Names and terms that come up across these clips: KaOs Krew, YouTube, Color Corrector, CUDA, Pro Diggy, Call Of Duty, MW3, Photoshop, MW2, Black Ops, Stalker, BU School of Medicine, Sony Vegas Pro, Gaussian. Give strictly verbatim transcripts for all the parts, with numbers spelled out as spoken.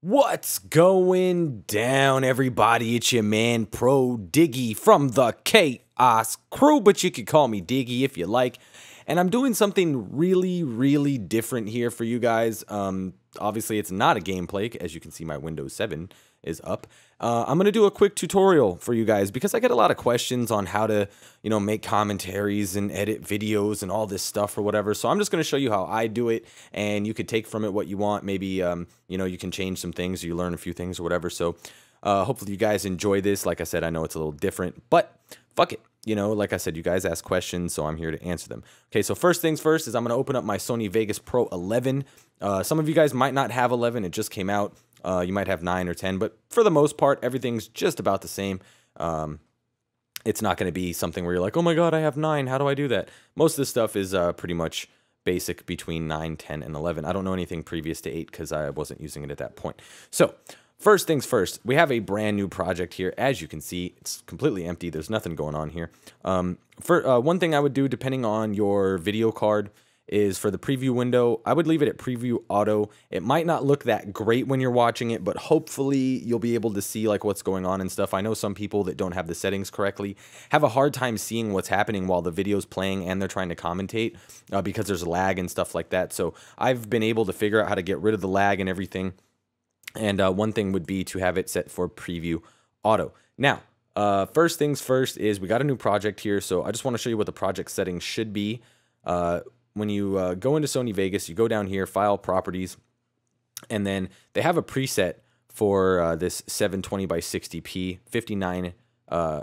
What's going down, everybody? It's your man Pro Diggy from the KaOs Krew, but you could call me Diggy if you like. And I'm doing something really, really different here for you guys. Um, obviously, it's not a gameplay. As you can see, my Windows seven is up. Uh, I'm gonna do a quick tutorial for you guys because I get a lot of questions on how to, you know, make commentaries and edit videos and all this stuff or whatever. So I'm just gonna show you how I do it, and you could take from it what you want. Maybe, um, you know, you can change some things, you learn a few things or whatever. So uh, hopefully you guys enjoy this. Like I said, I know it's a little different, but fuck it. You know, like I said, you guys ask questions, so I'm here to answer them. Okay, so first things first is I'm gonna open up my Sony Vegas Pro eleven. Uh, some of you guys might not have eleven, it just came out. Uh, you might have nine or ten, but for the most part, everything's just about the same. Um, it's not going to be something where you're like, oh my god, I have nine, how do I do that? Most of this stuff is uh, pretty much basic between nine, ten, and eleven. I don't know anything previous to eight because I wasn't using it at that point. So, first things first, we have a brand new project here. As you can see, it's completely empty. There's nothing going on here. Um, for uh, one thing I would do, depending on your video card, is for the preview window, I would leave it at preview auto. It might not look that great when you're watching it, but hopefully you'll be able to see like what's going on and stuff. I know some people that don't have the settings correctly have a hard time seeing what's happening while the video's playing and they're trying to commentate uh, because there's lag and stuff like that. So I've been able to figure out how to get rid of the lag and everything. And uh, one thing would be to have it set for preview auto. Now, uh, first things first is we got a new project here. So I just wanna show you what the project settings should be. Uh, When you uh, go into Sony Vegas, you go down here, File, Properties, and then they have a preset for uh, this seven twenty by sixty p, fifty-nine uh,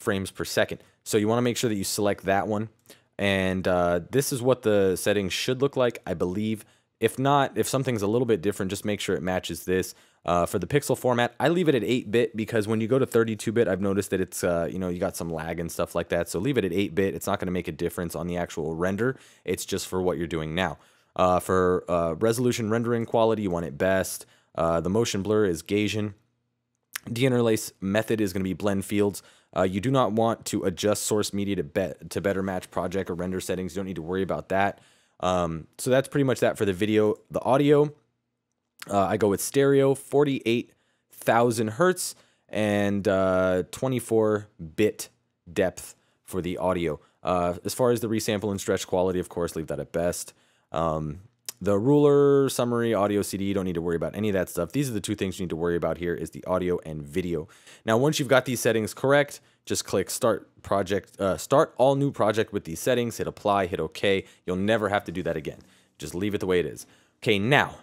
frames per second. So you want to make sure that you select that one. And uh, this is what the settings should look like, I believe. If not, if something's a little bit different, just make sure it matches this. Uh, for the pixel format, I leave it at eight bit because when you go to thirty-two bit, I've noticed that it's, uh, you know, you got some lag and stuff like that. So leave it at eight bit. It's not going to make a difference on the actual render. It's just for what you're doing now. Uh, for uh, resolution, rendering quality, you want it best. Uh, the motion blur is Gaussian. Deinterlace method is going to be blend fields. Uh, you do not want to adjust source media to, be to better match project or render settings. You don't need to worry about that. Um, so that's pretty much that for the video. The audio, Uh, I go with stereo, forty-eight thousand hertz, and twenty-four bit uh, depth for the audio. Uh, as far as the resample and stretch quality, of course, leave that at best. Um, the ruler, summary, audio, C D, you don't need to worry about any of that stuff. These are the two things you need to worry about here is the audio and video. Now, once you've got these settings correct, just click start project, uh, start all new project with these settings, hit apply, hit okay. You'll never have to do that again. Just leave it the way it is. Okay, now.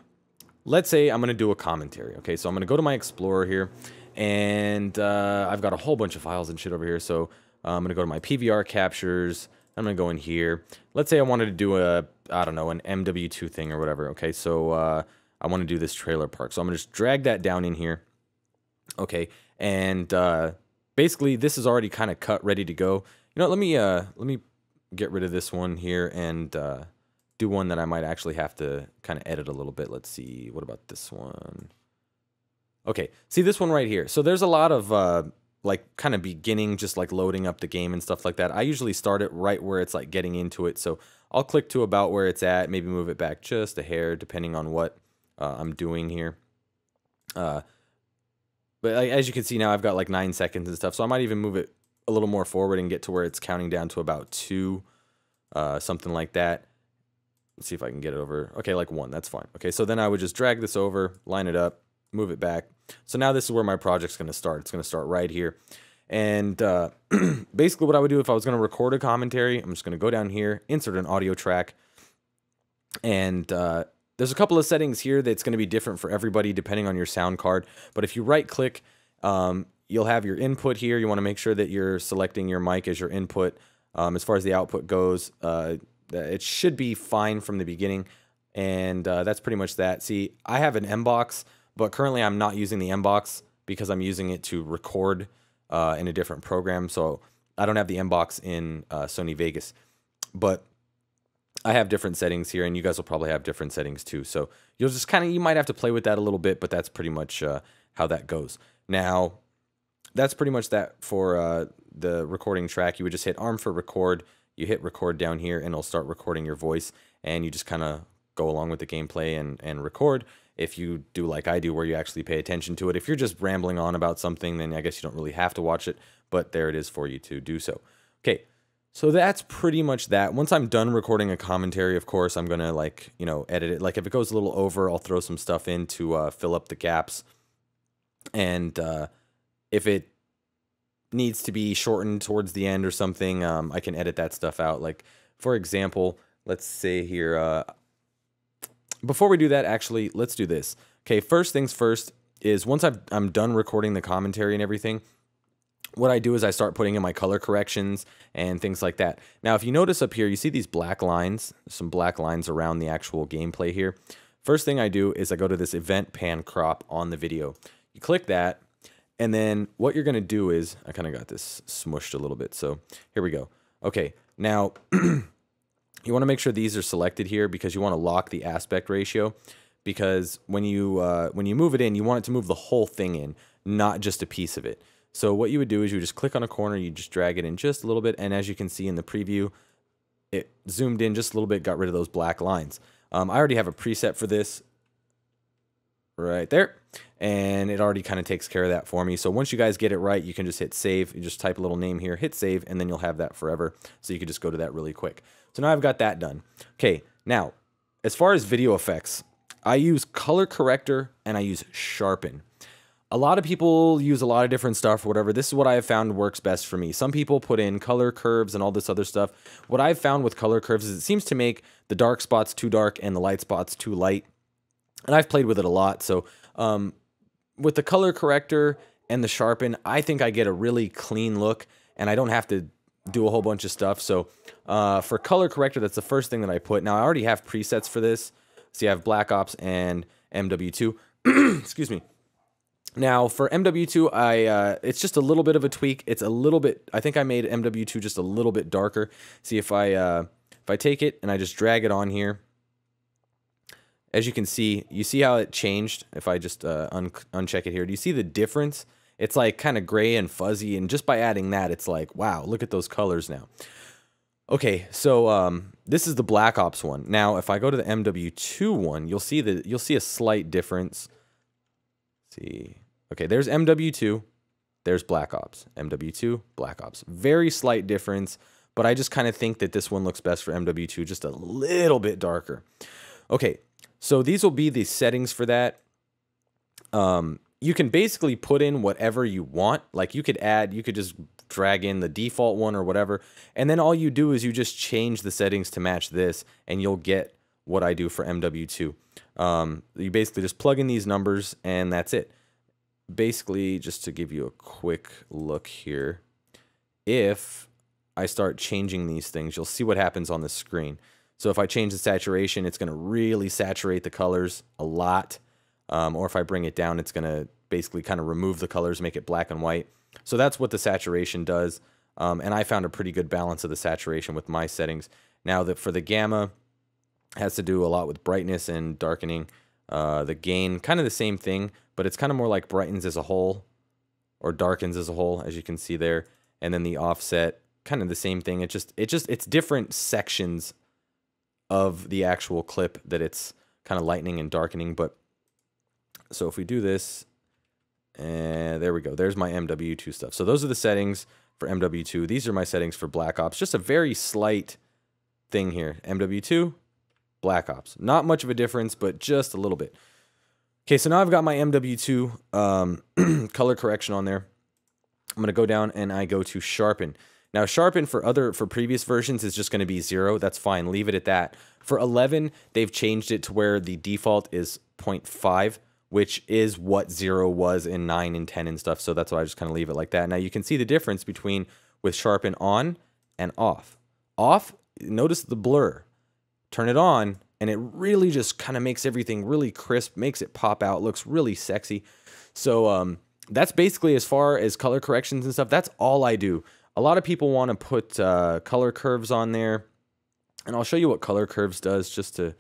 Let's say I'm going to do a commentary, okay? So I'm going to go to my Explorer here, and uh, I've got a whole bunch of files and shit over here, so uh, I'm going to go to my P V R captures, I'm going to go in here. Let's say I wanted to do a, I don't know, an M W two thing or whatever, okay? So uh, I want to do this trailer park, so I'm going to just drag that down in here, okay? And uh, basically, this is already kind of cut, ready to go. You know, let me, uh, let me get rid of this one here and... Uh, do one that I might actually have to kind of edit a little bit. Let's see, what about this one? Okay, see this one right here. So there's a lot of uh, like kind of beginning, just like loading up the game and stuff like that. I usually start it right where it's like getting into it. So I'll click to about where it's at, maybe move it back just a hair, depending on what uh, I'm doing here. Uh, but like, as you can see now, I've got like nine seconds and stuff. So I might even move it a little more forward and get to where it's counting down to about two, uh, something like that. Let's see if I can get it over. Okay, like one, that's fine. Okay, so then I would just drag this over, line it up, move it back. So now this is where my project's gonna start. It's gonna start right here. And uh, basically what I would do if I was gonna record a commentary, I'm just gonna go down here, insert an audio track. And uh, there's a couple of settings here that's gonna be different for everybody depending on your sound card. But if you right click, um, you'll have your input here. You wanna make sure that you're selecting your mic as your input. Um, as far as the output goes, uh, it should be fine from the beginning, and uh, that's pretty much that. See, I have an M box, but currently I'm not using the M box because I'm using it to record uh, in a different program, so I don't have the M box in uh, Sony Vegas. But I have different settings here, and you guys will probably have different settings too, so you'll just kind of, you might have to play with that a little bit, but that's pretty much uh, how that goes. Now, that's pretty much that for uh, the recording track. You would just hit arm for record. You hit record down here and it'll start recording your voice, and you just kind of go along with the gameplay and, and record. if you do like I do, where you actually pay attention to it. If you're just rambling on about something, then I guess you don't really have to watch it, but there it is for you to do so. Okay, so that's pretty much that. Once I'm done recording a commentary, of course, I'm gonna like, you know, edit it. Like if it goes a little over, I'll throw some stuff in to uh, fill up the gaps. And uh, if it needs to be shortened towards the end or something, um, I can edit that stuff out. Like for example, let's say here, uh, before we do that, actually, let's do this. Okay, first things first is once I've, I'm done recording the commentary and everything, what I do is I start putting in my color corrections and things like that. Now, if you notice up here, you see these black lines, some black lines around the actual gameplay here. First thing I do is I go to this event pan crop on the video. You click that, and then what you're going to do is, I kind of got this smushed a little bit, so here we go. Okay, now you want to make sure these are selected here because you want to lock the aspect ratio, because when you, uh, when you move it in, you want it to move the whole thing in, not just a piece of it. So what you would do is you would just click on a corner, you just drag it in just a little bit, and as you can see in the preview, it zoomed in just a little bit, got rid of those black lines. Um, I already have a preset for this right there, and it already kind of takes care of that for me. So once you guys get it right, you can just hit save. You just type a little name here, hit save, and then you'll have that forever. So you can just go to that really quick. So now I've got that done. Okay, now, as far as video effects, I use color corrector and I use sharpen. A lot of people use a lot of different stuff or whatever. This is what I have found works best for me. Some people put in color curves and all this other stuff. What I've found with color curves is it seems to make the dark spots too dark and the light spots too light. And I've played with it a lot. So um, with the color corrector and the sharpen, I think I get a really clean look and I don't have to do a whole bunch of stuff. So uh, for color corrector, that's the first thing that I put. Now I already have presets for this. See, I have Black Ops and M W two. Excuse me. Now, for M W two, I uh, it's just a little bit of a tweak. It's a little bit, I think I made M W two just a little bit darker. See, if I, uh, if I take it and I just drag it on here, as you can see, you see how it changed? If I just uh, un uncheck it here, do you see the difference? It's like kind of gray and fuzzy, and just by adding that, it's like, wow, look at those colors now. Okay, so um, this is the Black Ops one. Now, if I go to the M W two one, you'll see, the, you'll see a slight difference. See, okay, there's M W two, there's Black Ops, M W two, Black Ops. Very slight difference, but I just kind of think that this one looks best for M W two, just a little bit darker. Okay, so these will be the settings for that. Um, you can basically put in whatever you want. Like you could add, you could just drag in the default one or whatever, and then all you do is you just change the settings to match this, and you'll get what I do for M W two. Um, you basically just plug in these numbers and that's it. Basically, just to give you a quick look here, if I start changing these things, you'll see what happens on the screen. So if I change the saturation, it's going to really saturate the colors a lot. Um, or if I bring it down, it's going to basically kind of remove the colors, make it black and white. So that's what the saturation does. Um, and I found a pretty good balance of the saturation with my settings. Now that for the gamma, has to do a lot with brightness and darkening. Uh, the gain, kind of the same thing, but it's kind of more like brightens as a whole or darkens as a whole, as you can see there. And then the offset, kind of the same thing. It just, it just, it's different sections of the actual clip that it's kind of lightening and darkening. But so if we do this, and there we go. There's my M W two stuff. So those are the settings for M W two. These are my settings for Black Ops. Just a very slight thing here. M W two. Black Ops. Not much of a difference, but just a little bit. Okay, so now I've got my M W two um, color correction on there. I'm going to go down and I go to sharpen. Now, sharpen for other for previous versions is just going to be zero. That's fine. Leave it at that. For eleven, they've changed it to where the default is zero point five, which is what zero was in nine and ten and stuff. So that's why I just kind of leave it like that. Now, you can see the difference between with sharpen on and off. Off, notice the blur. Turn it on, and it really just kind of makes everything really crisp, makes it pop out, looks really sexy. So um, that's basically as far as color corrections and stuff. That's all I do. A lot of people want to put uh, color curves on there, and I'll show you what color curves does just to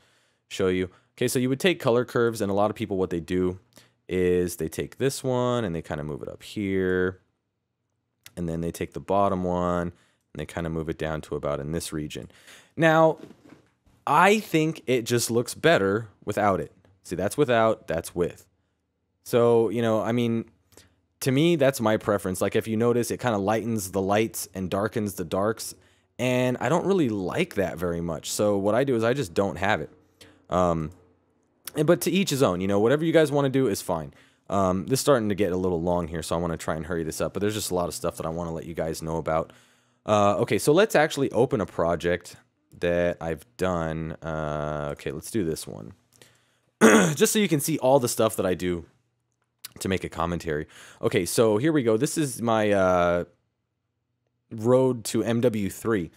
show you. Okay, so you would take color curves, and a lot of people, what they do is they take this one, and they kind of move it up here, and then they take the bottom one, and they kind of move it down to about in this region. Now, I think it just looks better without it. See, that's without, that's with. So, you know, I mean, to me, that's my preference. Like, if you notice, it kind of lightens the lights and darkens the darks. And I don't really like that very much. So what I do is I just don't have it. Um, and, but to each his own, you know, whatever you guys want to do is fine. Um, this is starting to get a little long here, so I want to try and hurry this up. But there's just a lot of stuff that I want to let you guys know about. Uh, okay, so let's actually open a project that I've done. Uh, okay, let's do this one. Just so you can see all the stuff that I do to make a commentary. Okay, so here we go. This is my uh, road to M W three.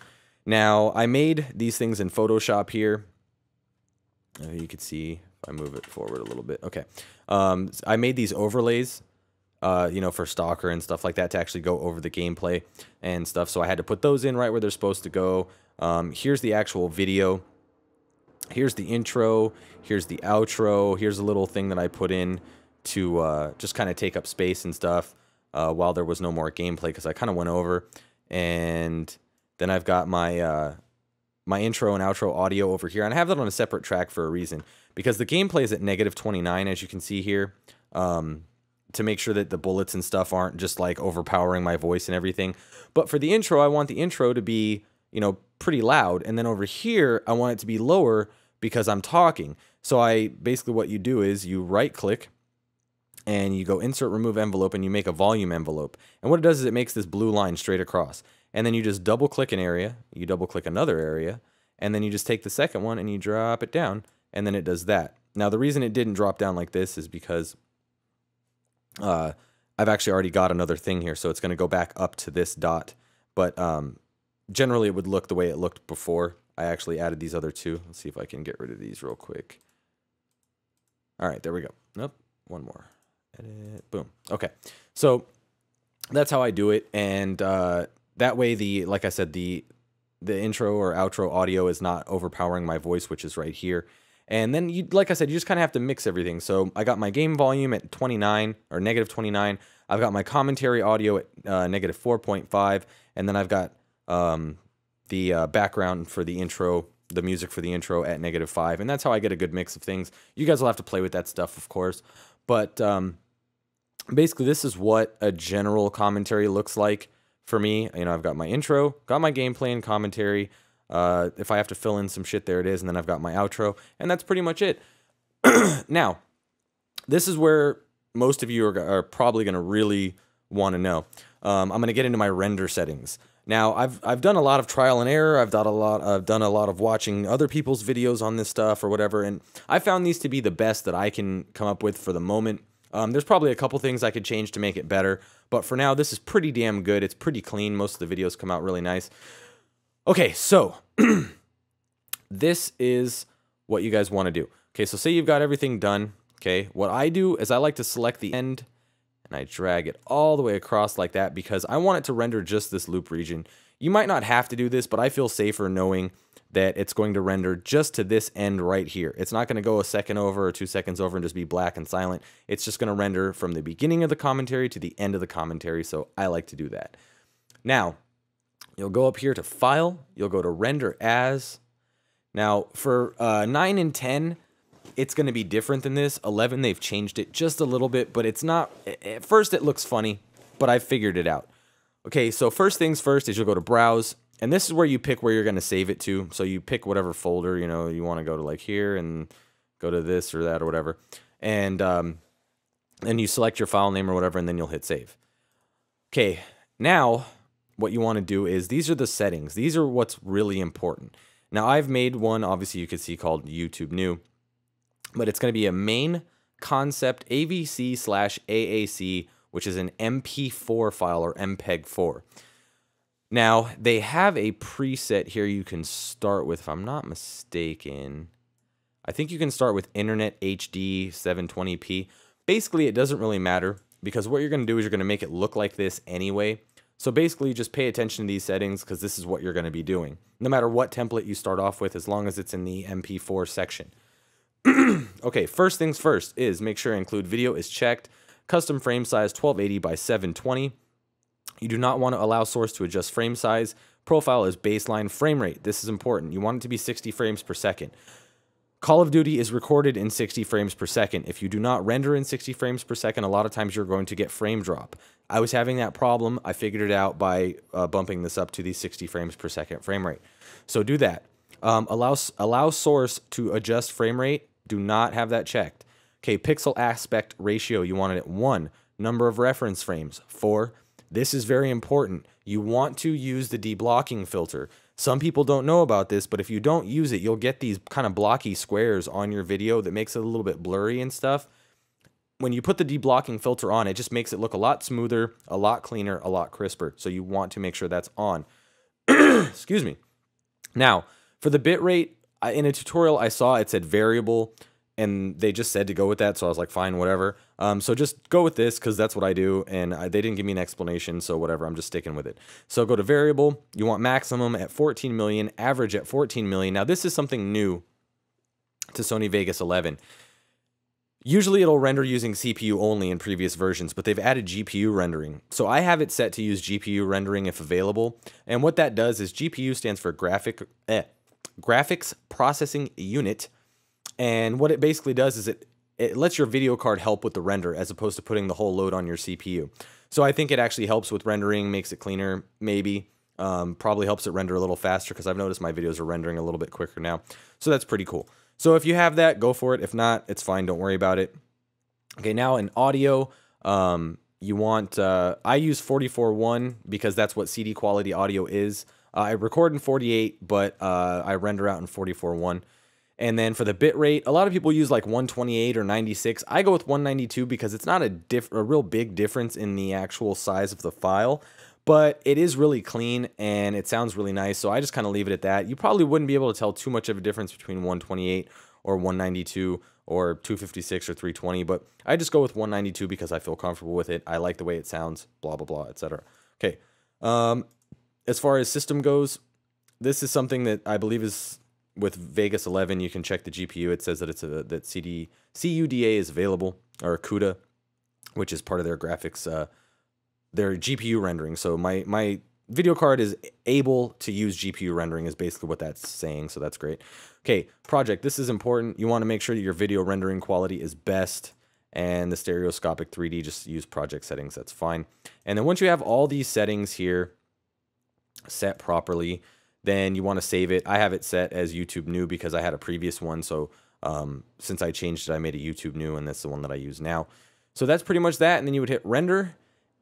Now, I made these things in Photoshop here. Uh, you can see, if I move it forward a little bit. Okay, um, I made these overlays, uh, you know, for Stalker and stuff like that to actually go over the gameplay and stuff. So I had to put those in right where they're supposed to go. Um, here's the actual video. Here's the intro. Here's the outro. Here's a little thing that I put in to uh, just kind of take up space and stuff uh, while there was no more gameplay, because I kind of went over. And then I've got my uh, my intro and outro audio over here, and I have that on a separate track for a reason, because the gameplay is at negative twenty-nine, as you can see here, um, to make sure that the bullets and stuff aren't just like overpowering my voice and everything. But for the intro, I want the intro to be, you know, pretty loud, and then over here I want it to be lower because I'm talking. So I basically, what you do is you right click and you go insert remove envelope, and you make a volume envelope. And what it does is it makes this blue line straight across, and then you just double click an area, you double click another area, and then you just take the second one and you drop it down, and then it does that. Now the reason it didn't drop down like this is because uh, I've actually already got another thing here, so it's going to go back up to this dot. But um, generally it would look the way it looked before I actually added these other two. Let's see if I can get rid of these real quick. All right, there we go. Nope, one more. Edit, boom. Okay, so that's how I do it, and uh, that way, the like I said, the the intro or outro audio is not overpowering my voice, which is right here. And then, you like I said, you just kind of have to mix everything. So I got my game volume at twenty-nine, or negative twenty-nine. I've got my commentary audio at uh, negative four point five, and then I've got um, the uh, background for the intro, the music for the intro at negative five, and that's how I get a good mix of things. You guys will have to play with that stuff, of course. But um, basically, this is what a general commentary looks like for me. You know, I've got my intro, got my gameplay and commentary. Uh, if I have to fill in some shit, there it is. And then I've got my outro, and that's pretty much it. Now, this is where most of you are, are probably going to really want to know. Um, I'm going to get into my render settings. Now, I've I've done a lot of trial and error. I've done a lot. I've done a lot of watching other people's videos on this stuff or whatever, and I found these to be the best that I can come up with for the moment. Um, there's probably a couple things I could change to make it better, but for now, this is pretty damn good. It's pretty clean. Most of the videos come out really nice. Okay, so this is what you guys want to do. Okay, so say you've got everything done. Okay, what I do is I like to select the end. And I drag it all the way across like that, because I want it to render just this loop region. You might not have to do this, but I feel safer knowing that it's going to render just to this end right here. It's not going to go a second over or two seconds over and just be black and silent. It's just going to render from the beginning of the commentary to the end of the commentary, so I like to do that. Now, you'll go up here to File. You'll go to Render As. Now, for uh, nine and ten... it's going to be different than this. eleven, they've changed it just a little bit, but it's not... At first, it looks funny, but I figured it out. Okay, so first things first is you'll go to Browse, and this is where you pick where you're going to save it to. So you pick whatever folder, you know, you want to go to, like here, and go to this or that or whatever. And um, then you select your file name or whatever, and then you'll hit Save. Okay, now what you want to do is, these are the settings. These are what's really important. Now, I've made one, obviously, you can see, called YouTube New. But it's going to be a main concept A V C slash A A C, which is an M P four file, or M P E G four. Now, they have a preset here you can start with, if I'm not mistaken. I think you can start with Internet H D seven twenty p. Basically, it doesn't really matter, because what you're going to do is you're going to make it look like this anyway. So basically, just pay attention to these settings, because this is what you're going to be doing. No matter what template you start off with, as long as it's in the M P four section. Okay, first things first is make sure include video is checked. Custom frame size twelve eighty by seven twenty. You do not want to allow source to adjust frame size. Profile is baseline frame rate. This is important. You want it to be sixty frames per second. Call of Duty is recorded in sixty frames per second. If you do not render in sixty frames per second, a lot of times you're going to get frame drop. I was having that problem. I figured it out by uh, bumping this up to the sixty frames per second frame rate. So do that. Um, allow, allow source to adjust frame rate. Do not have that checked. Okay, pixel aspect ratio, you want it at one. Number of reference frames, four. This is very important. You want to use the deblocking filter. Some people don't know about this, but if you don't use it, you'll get these kind of blocky squares on your video that makes it a little bit blurry and stuff. When you put the deblocking filter on, it just makes it look a lot smoother, a lot cleaner, a lot crisper. So you want to make sure that's on. Excuse me. Now, for the bitrate, in a tutorial I saw it said variable, and they just said to go with that, so I was like, fine, whatever. Um, so just go with this, because that's what I do, and I, they didn't give me an explanation, so whatever, I'm just sticking with it. So go to variable, you want maximum at fourteen million, average at fourteen million. Now this is something new to Sony Vegas eleven. Usually it'll render using C P U only in previous versions, but they've added G P U rendering. So I have it set to use G P U rendering if available, and what that does is G P U stands for graphic, eh, graphics processing unit. And what it basically does is it, it lets your video card help with the render as opposed to putting the whole load on your C P U. So I think it actually helps with rendering, makes it cleaner, maybe. Um, probably helps it render a little faster because I've noticed my videos are rendering a little bit quicker now. So that's pretty cool. So if you have that, go for it. If not, it's fine. Don't worry about it. Okay, now in audio, um, you want, uh, I use forty-four one because that's what C D quality audio is. Uh, I record in forty-eight, but uh, I render out in forty-four one. And then for the bit rate, a lot of people use like one twenty-eight or ninety-six. I go with one ninety-two because it's not a, diff a real big difference in the actual size of the file, but it is really clean and it sounds really nice. So I just kind of leave it at that. You probably wouldn't be able to tell too much of a difference between one twenty-eight or one ninety-two or two fifty-six or three twenty, but I just go with one ninety-two because I feel comfortable with it. I like the way it sounds, blah, blah, blah, et cetera. Okay. Um, as far as system goes, this is something that I believe is... with Vegas eleven, you can check the G P U. It says that it's a, that C D C U D A is available, or CUDA, which is part of their graphics, uh, their G P U rendering. So my my video card is able to use G P U rendering is basically what that's saying. So that's great. Okay, project. This is important. You want to make sure that your video rendering quality is best, and the stereoscopic three D. Just use project settings. That's fine. And then once you have all these settings here set properly, then you want to save it. I have it set as YouTube New because I had a previous one. So um, since I changed it, I made a YouTube New, and that's the one that I use now. So that's pretty much that. And then you would hit render,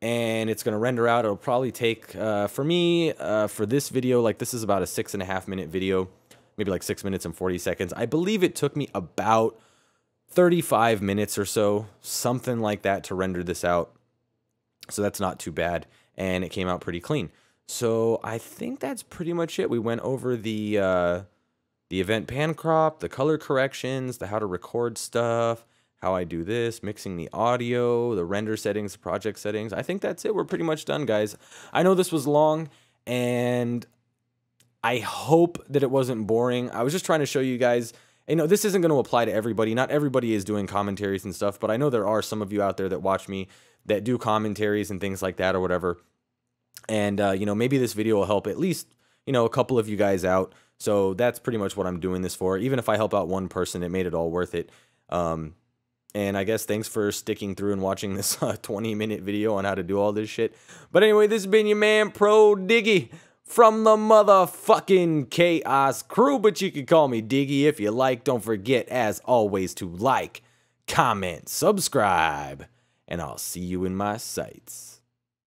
and it's going to render out. It'll probably take, uh, for me, uh, for this video, like this is about a six and a half minute video, maybe like six minutes and forty seconds. I believe it took me about thirty-five minutes or so, something like that, to render this out. So that's not too bad, and it came out pretty clean. So I think that's pretty much it. We went over the uh, the event pan crop, the color corrections, the how to record stuff, how I do this, mixing the audio, the render settings, project settings. I think that's it. We're pretty much done, guys. I know this was long, and I hope that it wasn't boring. I was just trying to show you guys. You know, this isn't going to apply to everybody. Not everybody is doing commentaries and stuff, but I know there are some of you out there that watch me that do commentaries and things like that or whatever. And, uh, you know, maybe this video will help at least, you know, a couple of you guys out. So that's pretty much what I'm doing this for. Even if I help out one person, it made it all worth it. Um, and I guess thanks for sticking through and watching this twenty-minute uh, video on how to do all this shit. But anyway, this has been your man, Pro Diggy, from the motherfucking KaOs Krew. But you can call me Diggy if you like. Don't forget, as always, to like, comment, subscribe, and I'll see you in my sights.